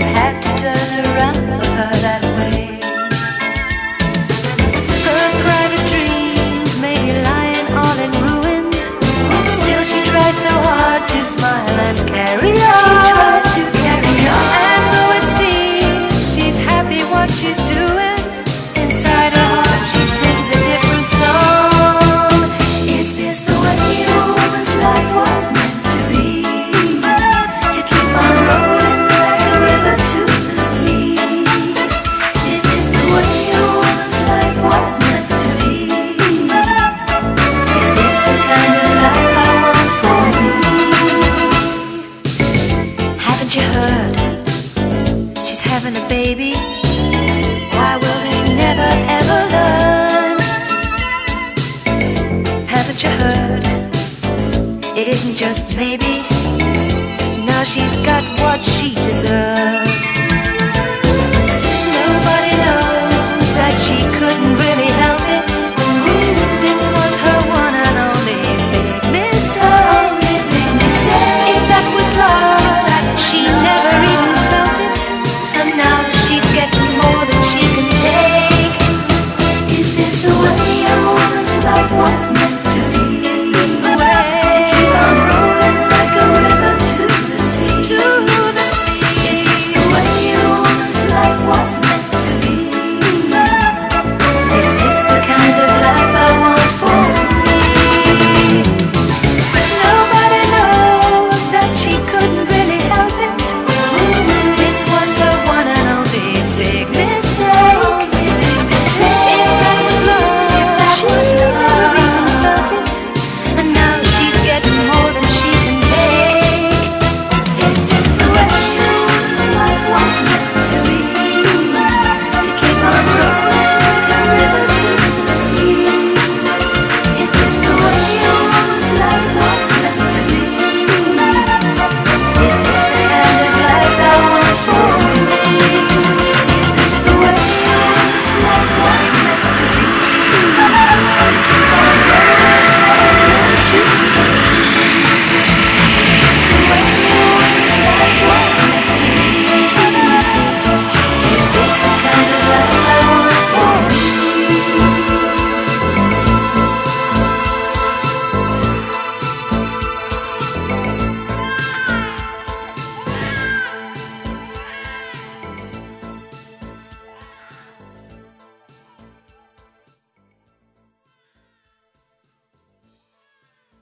I'd had to turn around for her that way. Her private dreams may be lying all in ruins, still she tries so hard to smile and carry on. She tries to carry on. And though it seems she's happy what she's doing, inside her heart she sings a different song. Is this the way a woman's life was meant to be? To keep on rolling like a river to the sea. Is this the way a woman's life was meant to be? Is this the kind of life I want for me? Haven't you heard? She's having a baby. Why will they never ever learn? Haven't you heard? It isn't just maybe. Now she's got what she deserves.